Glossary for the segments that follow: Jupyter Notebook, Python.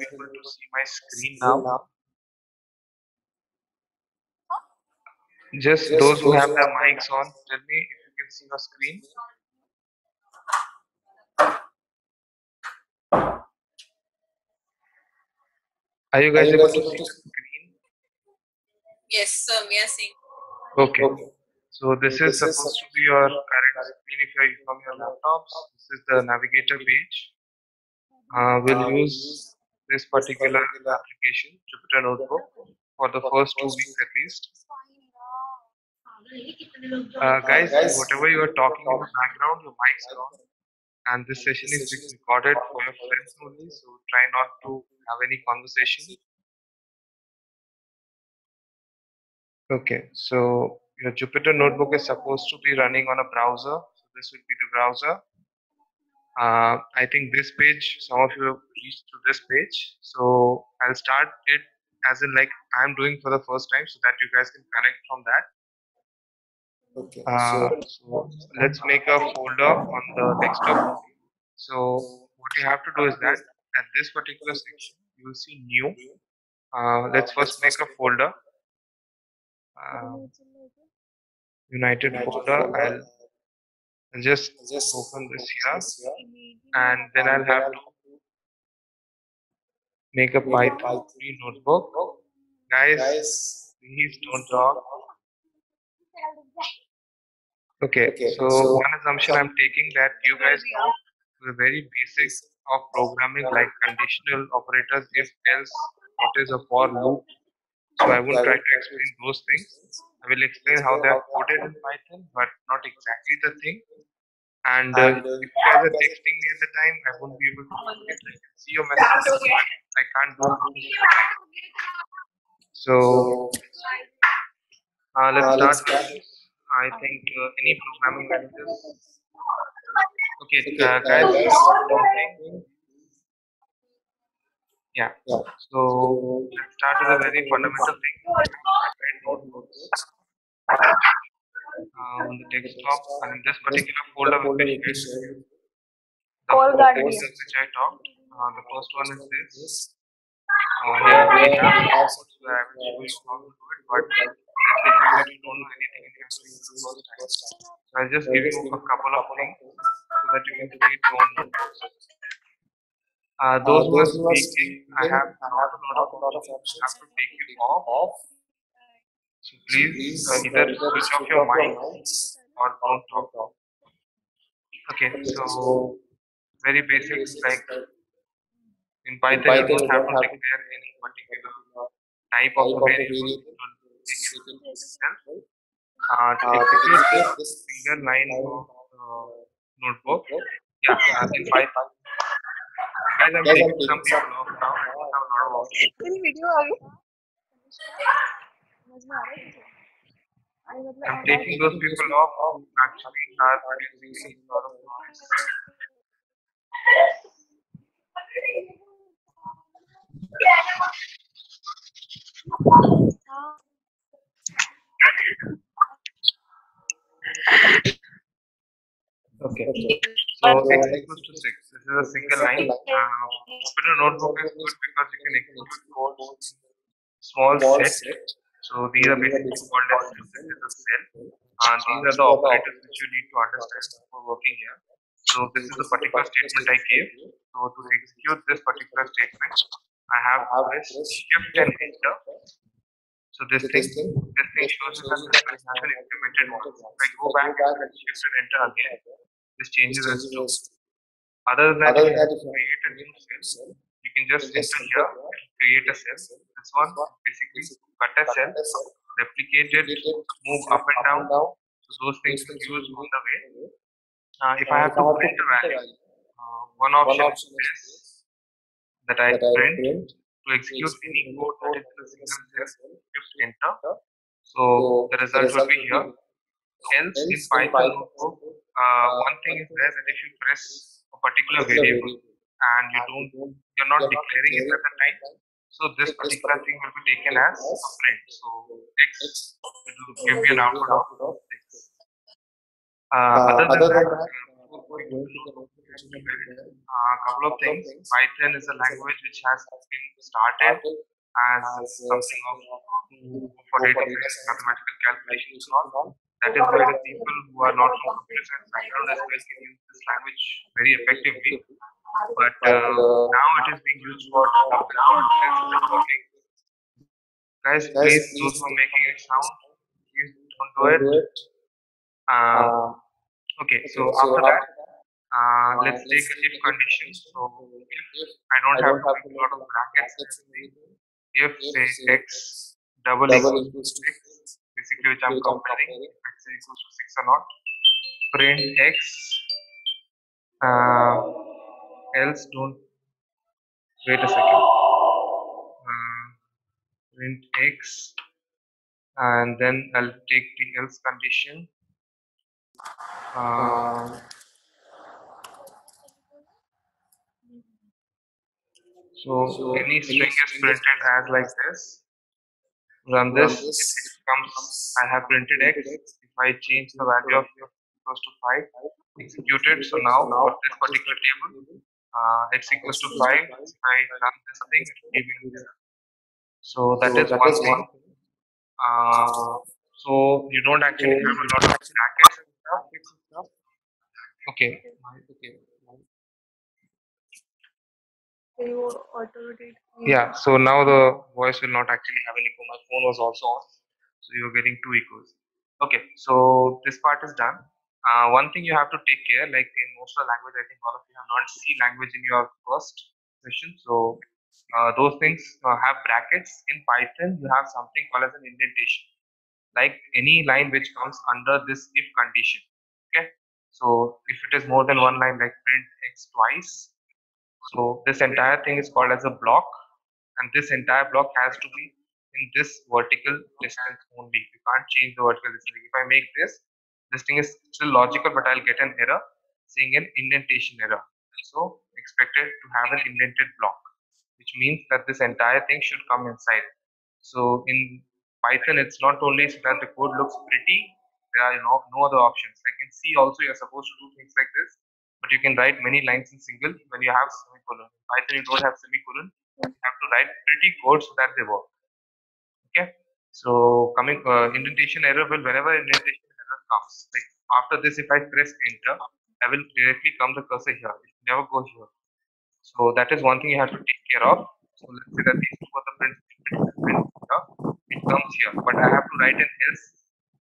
you able to see my screen now? Just those who have their mics on, tell me if you can see your screen. Are you guys able to see the screen? Yes, sir, we are seeing. Okay. So this is supposed to be your current screen if you are from your laptops. This is the navigator page. We'll use this particular application, Jupyter Notebook, for the first 2 weeks at least. Guys, whatever you are talking in the background, your mics are on. And this session is being recorded for your friends only, so try not to have any conversation. Okay, so your Jupyter Notebook is supposed to be running on a browser. So this will be the browser. I think this page, some of you have reached to this page. So I'll start it as in like I'm doing for the first time so that you guys can connect from that. Okay. So let's make a folder on the desktop. So what you have to do is that at this particular section, you will see new. Let's first make a folder. United folder. I'll just open this here, and then I'll have to make a Python notebook. Guys, please don't talk. Okay, so one assumption I'm taking that you guys know the very basics of programming, like conditional operators, if else, what is a for loop. So I won't try to explain those things. I will explain how they are coded in Python, but not exactly the thing. And if you guys are texting me at the time, I won't be able to see your messages. I can't do it. So let's start with, I think, any programming languages. Okay, guys. Yeah. So let's start with a very fundamental thing. On the desktop, and in this particular folder, will be the folders which I talked. The first one is this. Here we have outputs where I will show you how to do it, but if you don't know anything, you have to use the first time. So I'll just give you a couple of things so that you can create your own notebooks. Those who are speaking, I have not a lot of options. I have to take it off. So please either switch off your mics or don't talk. Okay, so very basics like in Python, you don't have to declare any particular type of variable. To execute this single line of notebook, in Python. Guys, I'm taking some people off now. I have a lot of options. I'm taking those people off who actually are producing a lot of noise. Okay. So x equals to 6. This is a single line. Jupyter Notebook is good because you can execute code in small sets. So these are basically called as a cell. These are the operators which you need to understand for working here. So this is the particular statement I gave. So to execute this particular statement, I have this shift and enter. So this thing shows you that the transaction implemented once. If I go back and shift and enter again, this changes as true. Other than that, if you create a new cell, you can just enter here and create a cell. This one basically cut a cell, replicate it, move up and down. So those things are used on the way. If I have to print a value, one option is this, that I print to execute any code that is in a single cell, just enter. So the result will be here. Else in Python notebook, one thing is there that if you press a particular variable and you're not declaring it at the time, so this particular thing will be taken as a print. So x will give you an output of 6. Other than that, A couple of things. Python is a language which has been started as something for database mathematical calculations and all. That is why the people who are not from computer science background as well can use this language very effectively. But now it is being used for networking. Guys, please those who are making it sound, please don't do it. Okay, so after that, let's take if conditions. So if I don't have to make a lot of brackets, if say x double equals to 6, basically which I'm comparing, x equals to 6 or not, print x, else don't, wait a second, print x, and then I'll take the else condition. So any string is printed as like this. Run this. If it comes, I have printed x. If I change the value of x equals to 5, execute it. So now for this particular table, x equals to 5. If I run this thing, it will give me this. So that is one thing. So you don't actually have a lot of brackets and stuff. Okay. Okay. Yeah, so now the voice will not actually have an echo. My phone was also on, so you're getting two echoes. Okay, so this part is done. One thing you have to take care, like in most of the language, I think all of you have learned C language in your first session. So those things have brackets. In Python, you have something called as an indentation, like any line which comes under this if condition. Okay, so if it is more than one line, like print x twice. So this entire thing is called as a block, and this entire block has to be in this vertical distance only. You can't change the vertical distance. If I make this, this thing is still logical, but I'll get an error saying an indentation error. So expected to have an indented block, which means that this entire thing should come inside. So in Python, it's not only so that the code looks pretty, there are no other options. Like in C also, you're supposed to do things like this. But you can write many lines in single when you have semicolon. In Python, you don't have semicolon. You have to write pretty code so that they work. Okay. So coming indentation error will whenever indentation error comes. Like after this, if I press enter, I will directly come the cursor here. It never goes here. So that is one thing you have to take care of. So let's say that these two are the print here. It comes here, but I have to write an else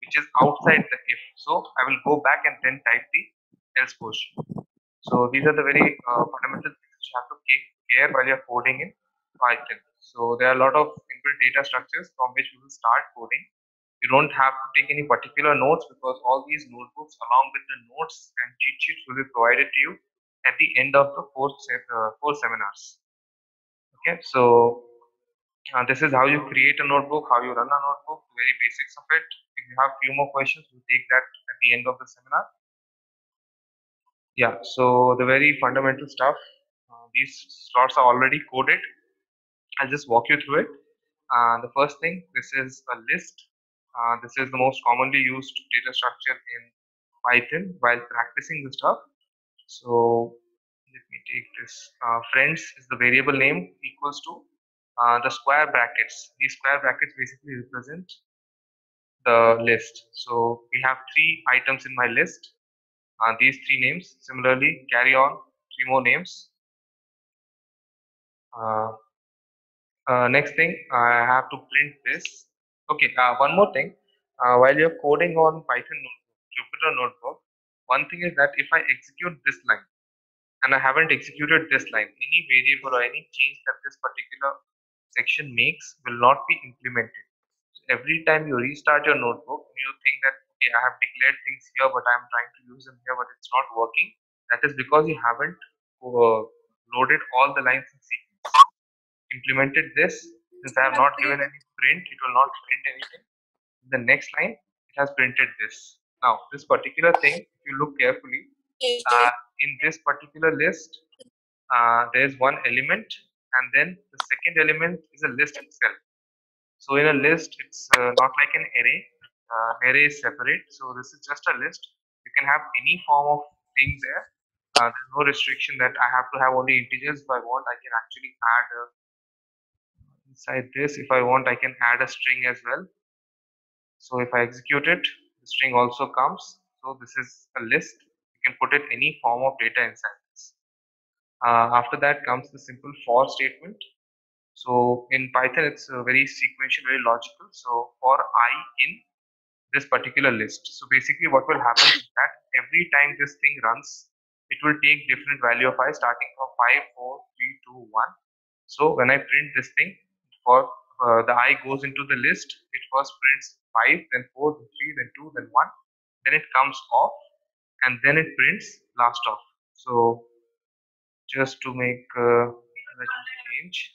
which is outside the if. So I will go back and then type the else portion. So these are the very fundamental things which you have to take care while you are coding in Python. So there are a lot of inbuilt data structures from which you will start coding. You don't have to take any particular notes because all these notebooks along with the notes and cheat sheets will be provided to you at the end of the four seminars. Okay, so this is how you create a notebook, how you run a notebook, the very basics of it. If you have few more questions, we'll take that at the end of the seminar. Yeah, so the very fundamental stuff, these slots are already coded. I'll just walk you through it. The first thing, this is a list. This is the most commonly used data structure in Python while practicing the stuff. So let me take this. Friends is the variable name equals to the square brackets. These square brackets basically represent the list. So we have three items in my list. These three names, similarly carry on three more names. Next thing, I have to print this. Okay, one more thing, while you're coding on Python Jupyter Notebook, one thing is that if I execute this line and I haven't executed this line, any variable or any change that this particular section makes will not be implemented. So every time you restart your notebook, you think that okay, I have declared things here, but I am trying to use them here, but it's not working. That is because you haven't loaded all the lines in sequence. Implemented this, since I have not given any print, it will not print anything. The next line, it has printed this. Now, this particular thing, if you look carefully, in this particular list, there is one element, and then the second element is a list itself. So in a list, it's not like an array. Array is separate, so this is just a list. You can have any form of thing there. There's no restriction that I have to have only integers. If I want, I can actually add inside this. If I want, I can add a string as well. So if I execute it, the string also comes. So this is a list. You can put it any form of data inside this. After that comes the simple for statement. So in Python, it's very sequential, very logical. So for I in this particular list. So basically what will happen is that every time this thing runs, it will take different value of I starting from 5, 4, 3, 2, 1. So when I print this thing, for the I goes into the list, it first prints 5, then 4, then 3, then 2, then 1. Then it comes off and then it prints last off. So just to make let me change.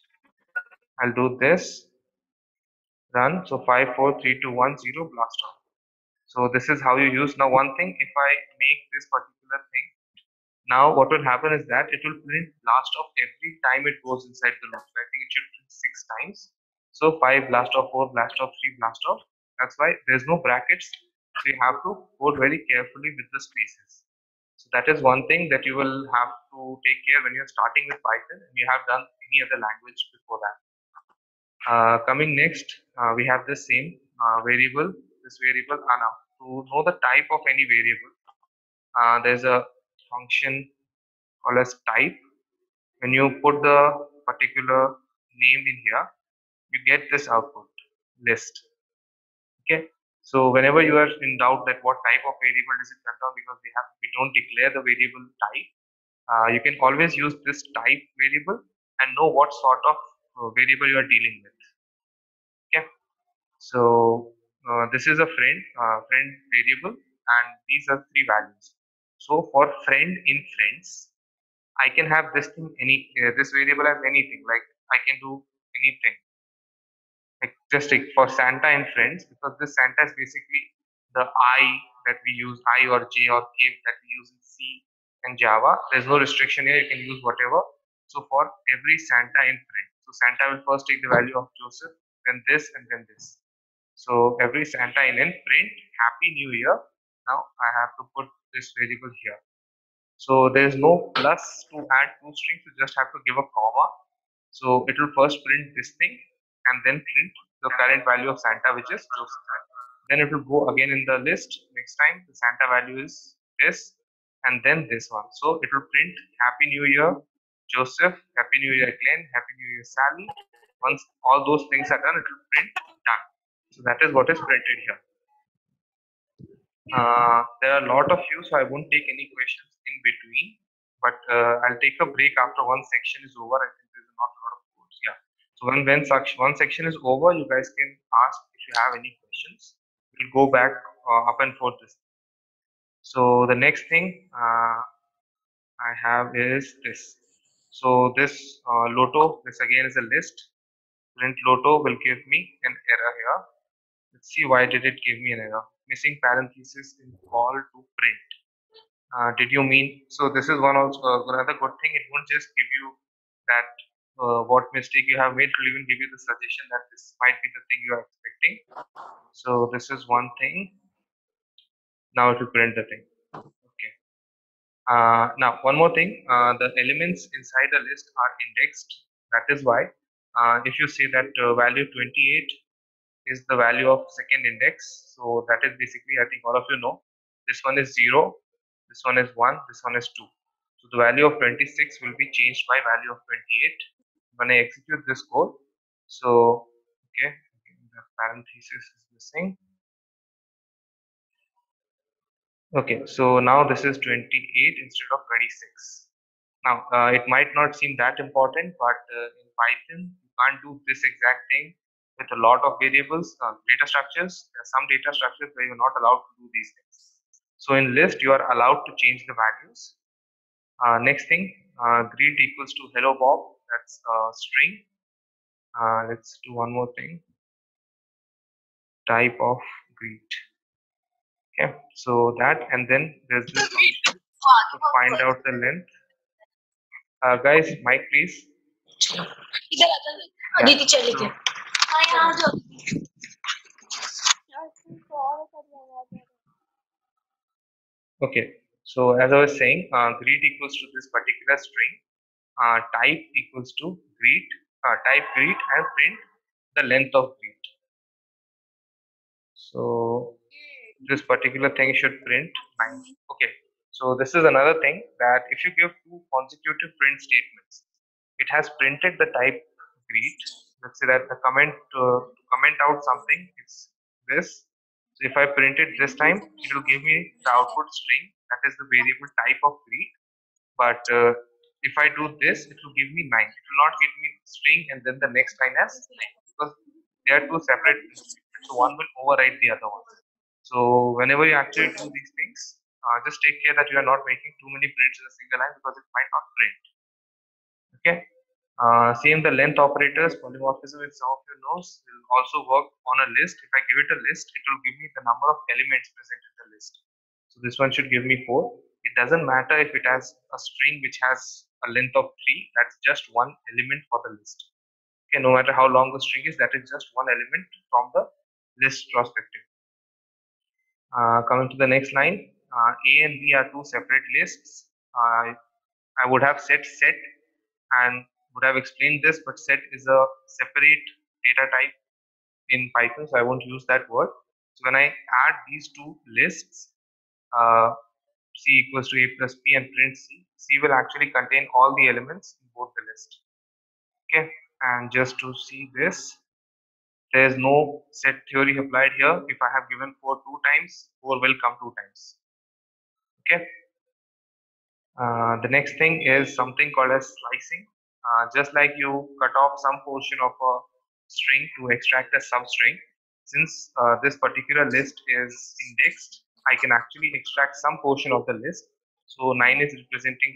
I'll do this, run, so 5, 4, 3, 2, 1, 0, blast off. So this is how you use. Now one thing, if I make this particular thing, now what will happen is that it will print blast off every time it goes inside the loop. I think it should print 6 times. So 5, blast off, 4, blast off, 3, blast off. That's why there's no brackets. So you have to code very carefully with the spaces. So that is one thing that you will have to take care when you're starting with Python and you have done any other language before that. Coming next, we have the same variable, this variable Anna. To know the type of any variable, there's a function called as type. When you put the particular name in here, you get this output list. Okay, so whenever you are in doubt that what type of variable does it contain, because we don't declare the variable type, you can always use this type variable and know what sort of variable you are dealing with. Okay, so this is a friend variable, and these are 3 values. So for friend in friends, I can have this thing any this variable as anything. Like I can do anything. Like just take for Santa in friends, because this Santa is basically the I that we use, I or J or K that we use in C and Java. There's no restriction here. You can use whatever. So for every Santa in friends. So Santa will first take the value of Joseph, then this, and then this. So every Santa in n print Happy New Year. Now I have to put this variable here. So there is no plus to add 2 strings. You just have to give a comma. So it will first print this thing and then print the current value of Santa, which is Joseph. Then it will go again in the list. Next time the Santa value is this and then this one. So it will print Happy New Year Joseph, Happy New Year Glenn, Happy New Year Sally. Once all those things are done, it will print done. So that is what is printed here. There are a lot of you, so I won't take any questions in between, but I'll take a break after one section is over. I think there's not a lot of codes. Yeah, so when one section is over, you guys can ask if you have any questions. We'll go back up and forth this. So the next thing I have is this. So this Lotto, this again is a list. Print Lotto will give me an error here. Let's see why did it give me an error. Missing parenthesis in call to print. Did you mean? So this is one also another good thing. It won't just give you that what mistake you have made. It will even give you the suggestion that this might be the thing you are expecting. So this is one thing. Now it will print the thing. Now one more thing, the elements inside the list are indexed. That is why if you say that value 28 is the value of second index, so that is basically, I think all of you know, this one is 0, this one is 1, this one is 2. So the value of 26 will be changed by value of 28 when I execute this code. So okay, the parenthesis is missing. Okay, so now this is 28 instead of 26. Now it might not seem that important, but in Python you can't do this exact thing with a lot of variables, data structures. There are some data structures where you're not allowed to do these things. So in list you are allowed to change the values. Next thing, greet equals to hello Bob. That's a string. Let's do one more thing. Type of greet. Okay, so that, and then there's this function to find out the length. Guys, mic please. Yeah. So, okay, So as I was saying, greet equals to this particular string, type equals to greet, type greet, and print the length of greet. So this particular thing should print 9. Okay. So this is another thing, that if you give two consecutive print statements, it has printed the type greet. Let's say that the comment to comment out something is this. So if I print it this time, it will give me the output string, that is the variable type of greet. But if I do this, it will give me 9. It will not give me string and then the next line as 9, because they are two separate statements. So one will override the other one. So whenever you actually do these things, just take care that you are not making too many prints in a single line, because it might not print. Okay. Same, the length operators, polymorphism, if some of you know, will also work on a list. If I give it a list, it will give me the number of elements present in the list. So this one should give me 4. It doesn't matter if it has a string which has a length of 3. That's just one element for the list. Okay. No matter how long the string is, that is just one element from the list perspective. Coming to the next line. A and B are two separate lists. I would have said set and would have explained this, but set is a separate data type in Python, so I won't use that word. So when I add these two lists, C equals to A plus B and print C, C will actually contain all the elements in both the list. Okay, and just to see this, there is no set theory applied here. If I have given 4 2 times, 4 will come 2 times. Okay. The next thing is something called as slicing. Just like you cut off some portion of a string to extract a substring, since this particular list is indexed, I can actually extract some portion of the list. So 9 is representing 0,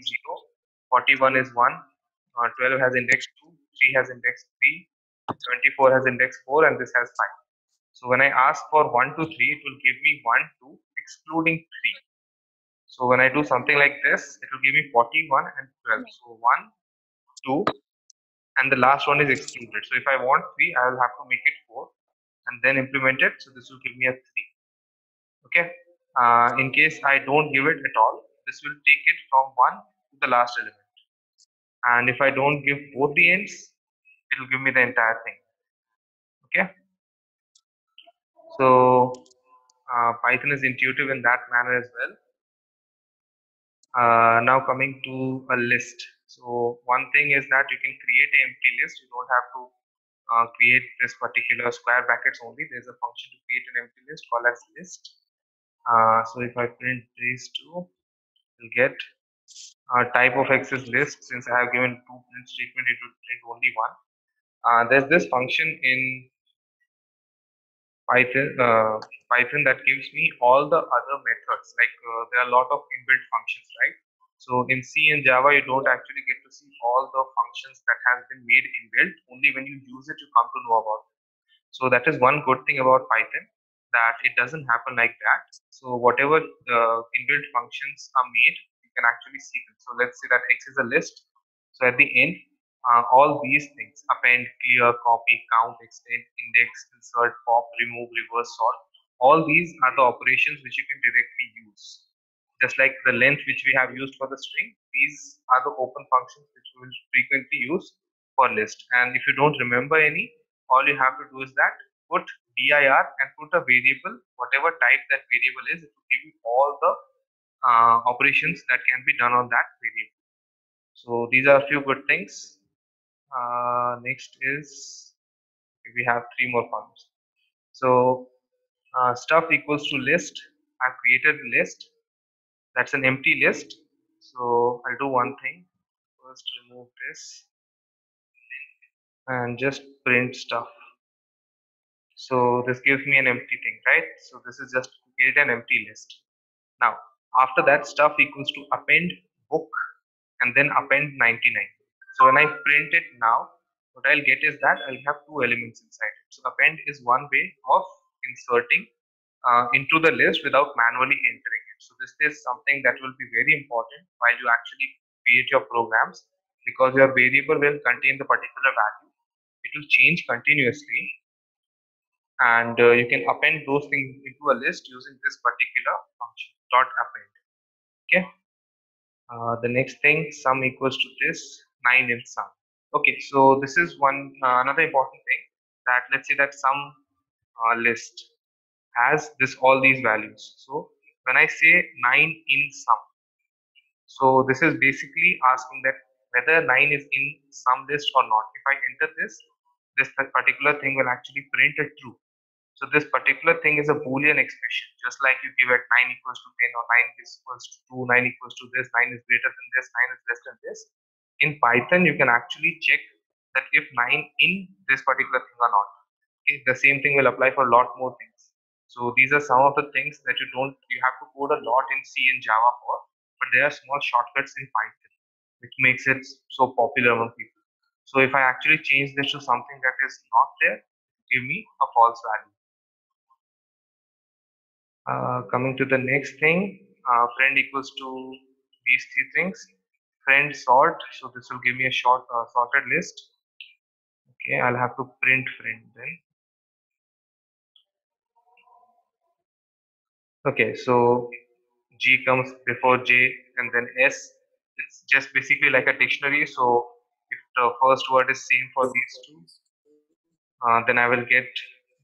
41 is 1, 12 has index 2, 3 has index 3, 24 has index 4, and this has 5. So when I ask for 1, 2, 3, it will give me 1, 2, excluding 3. So when I do something like this, it will give me 41 and 12. So 1, 2, and the last one is excluded. So if I want 3, I will have to make it 4 and then implement it. So this will give me a 3. Okay. In case I don't give it at all, this will take it from 1 to the last element. And if I don't give both the ends, it will give me the entire thing. Okay. So Python is intuitive in that manner as well. Now coming to a list. So one thing is that you can create an empty list. You don't have to create this particular square brackets only. There's a function to create an empty list called as list. So if I print these two, you'll get type of X is list. Since I have given two print statements, it will print only one. There's this function in Python that gives me all the other methods, like there are a lot of inbuilt functions, right? So in C and Java, you don't actually get to see all the functions that has been made inbuilt. Only when you use it, you come to know about it. So that is one good thing about Python, that it doesn't happen like that. So whatever the inbuilt functions are made, you can actually see them. So let's say that X is a list. So at the end, all these things, append, clear, copy, count, extend, index, insert, pop, remove, reverse, sort, all these are the operations which you can directly use. Just like the length which we have used for the string, these are the open functions which we will frequently use for list. And if you don't remember any, all you have to do is that put dir and put a variable, whatever type that variable is, it will give you all the operations that can be done on that variable. So these are a few good things. Next is, we have 3 more functions. So stuff equals to list. I've created a list. That's an empty list. So I'll do one thing. First remove this and just print stuff. So this gives me an empty thing, right? So this is just to create an empty list. Now after that, stuff equals to append book and then append 99. So when I print it now, what I'll get is that I'll have two elements inside it. So append is one way of inserting into the list without manually entering it. So this is something that will be very important while you actually create your programs, because your variable will contain the particular value. It will change continuously, and you can append those things into a list using this particular function, dot append. Okay. The next thing, sum equals to this 9 in sum. Okay, so this is one another important thing, that let's say that sum list has this all these values. So when I say 9 in sum, so this is basically asking that whether 9 is in sum list or not. If I enter this, this particular thing will actually print a true. So this particular thing is a Boolean expression, just like you give it 9 equals to 10 or 9 is equals to 2, 9 equals to this, 9 is greater than this, 9 is less than this. In Python, you can actually check that if 9 in this particular thing or not. Okay, the same thing will apply for a lot more things. So these are some of the things that you have to code a lot in C and Java for, but there are small shortcuts in Python, which makes it so popular among people. So if I actually change this to something that is not there, give me a false value. Coming to the next thing, friend equals to these three things. Friend sort, so this will give me a short sorted list. Okay, I'll have to print friend then. Okay, so G comes before J and then S. It's just basically like a dictionary. So if the first word is same for these two, then I will get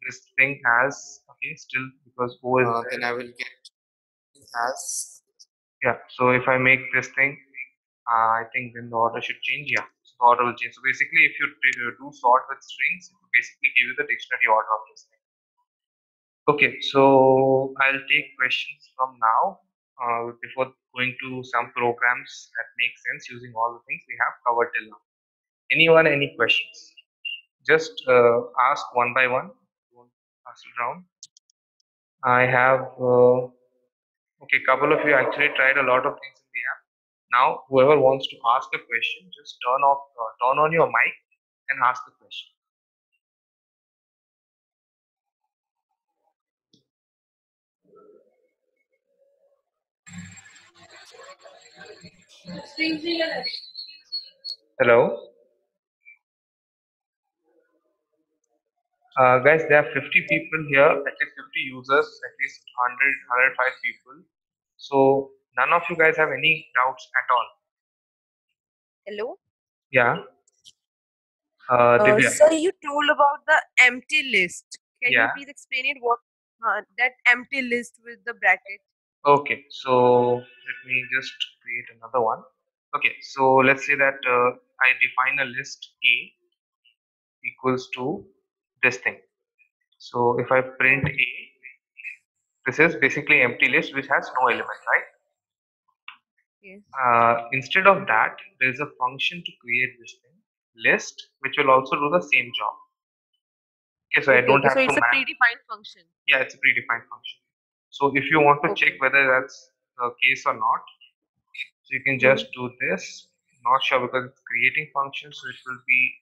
this thing as, okay, still because O is there. Then I will get as, yeah. So if I make this thing, I think then the order should change. Yeah, so the order will change. So basically, if you do sort with strings, it will basically give you the dictionary order of this thing. Okay, so I'll take questions from now before going to some programs that make sense using all the things we have covered till now. Anyone, any questions? Just ask one by one. Around. I have okay, couple of you actually tried a lot of things in the app. Now whoever wants to ask a question, just turn on your mic and ask the question. Hello. Guys, there are 50 people here, at least 50 users, at least 100, 105 people. So none of you guys have any doubts at all? Hello? Yeah. Divya. Sir, you told about the empty list. Can you please explain it, what that empty list with the bracket? Okay, so let me just create another one. Okay, so let's say that I define a list A equals to this thing. So if I print A, this is basically empty list which has no element, right? Yes. Instead of that, there is a function to create this thing list, which will also do the same job. Okay, so I don't have to. So it's a predefined function. Yeah, it's a predefined function. So if you want to check whether that's the case or not, so you can just do this. Not sure because it's creating functions, so it will be.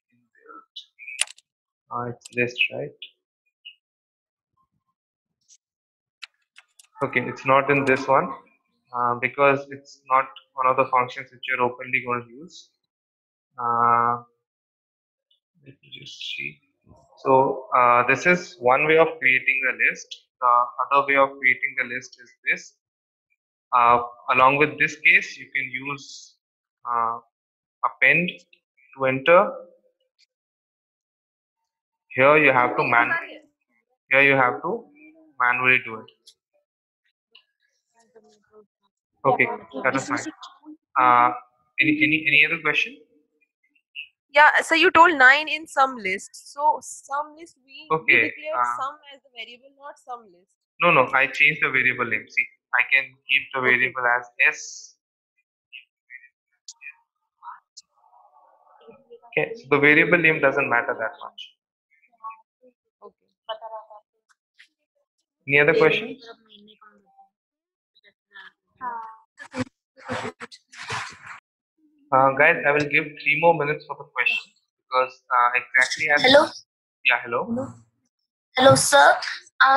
It's list, right? Okay, it's not in this one because it's not one of the functions which you're openly going to use. Let me just see. So this is one way of creating the list. The other way of creating the list is this. Along with this case, you can use append to enter. Here you have to manually do it. Okay, that is fine. Any other question? Yeah, so you told 9 in sum list. So sum list we declare sum as a variable, not sum list. No, I changed the variable name. See, I can keep the variable as S. Okay, so the variable name doesn't matter that much. Any other questions? Guys, I will give 3 more minutes for the question because exactly as hello. Yeah, hello. Hello, sir.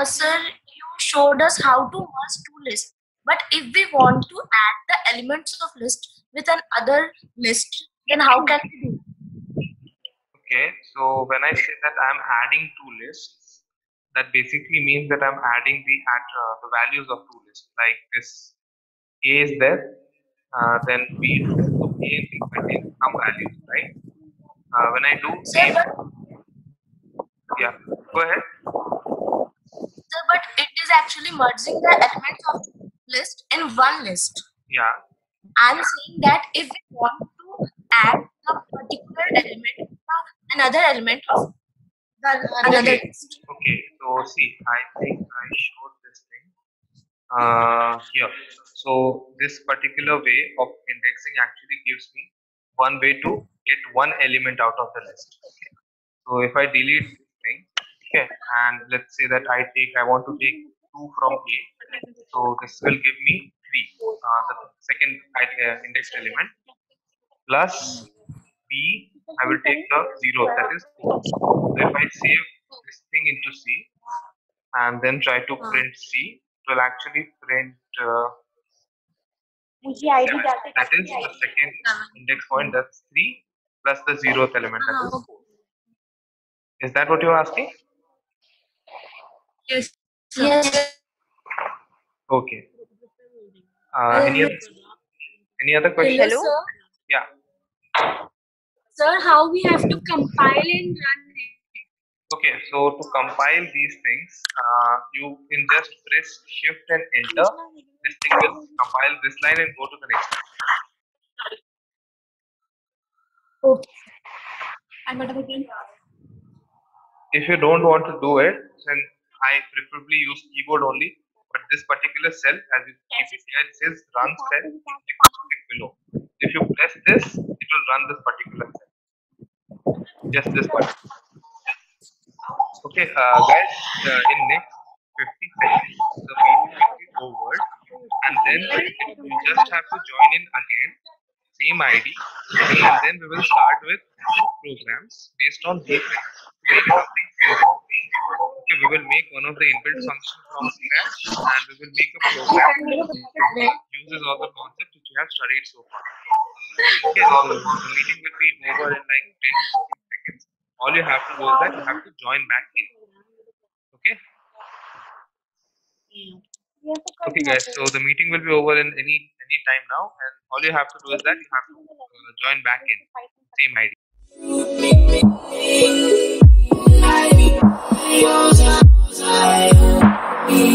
Sir, you showed us how to merge two lists, but if we want to add the elements of list with another list, then how can we do? Okay, so when I say that I am adding two lists, that basically means that I'm adding the values of two lists, like this a is there, then b is there. So a is contains some values, right? When I do same, yeah, go ahead. Sir, but it is actually merging the elements of list in one list. Yeah. I'm saying that if we want to add a particular element to another element of the another list. Okay. So see, I think I showed this thing here. So this particular way of indexing actually gives me one way to get one element out of the list. Okay. So if I delete this thing, okay, and let's say that I want to take 2 from A, so this will give me 3, the second indexed element, plus B, I will take the 0, that is 4. So if I save this thing into C and then try to print C, it will actually print that is the second index point, that's 3, plus the 0th element, that is 4. Is that what you're asking? Yes. Yes. Okay. Any other question? Hello, sir. Yeah. Sir, how we have to compile and run it? Okay, so to compile these things, you can just press Shift and Enter. This thing will compile this line and go to the next line. Okay. And what about you? If you don't want to do it, then I preferably use keyboard only, but this particular cell, as you see here, it says run cell, click below. If you press this, it will run this particular cell. Just this one. Okay, guys, in next 50 seconds, the meeting will be over, and then we just have to join in again, same ID, and then we will start with two programs based on these things. Okay, we will make one of the inbuilt functions from scratch, and we will make a program that uses all the concepts which you have studied so far. Okay, so the meeting will be over in like 10 seconds. All you have to do is that you have to join back in. Okay? Okay, guys, so the meeting will be over in any time now, and all you have to do is that you have to join back in. Same idea. I